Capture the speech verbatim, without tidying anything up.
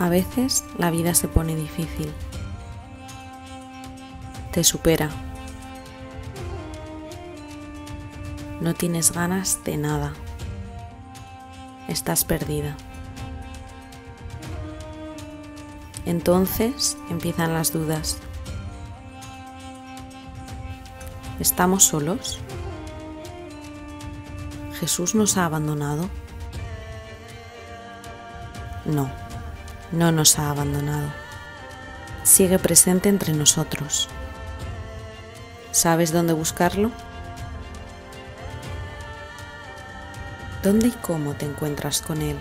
A veces la vida se pone difícil, te supera, no tienes ganas de nada, estás perdida. Entonces empiezan las dudas. ¿Estamos solos? ¿Jesús nos ha abandonado? No, no nos ha abandonado. Sigue presente entre nosotros. ¿Sabes dónde buscarlo? ¿Dónde y cómo te encuentras con él?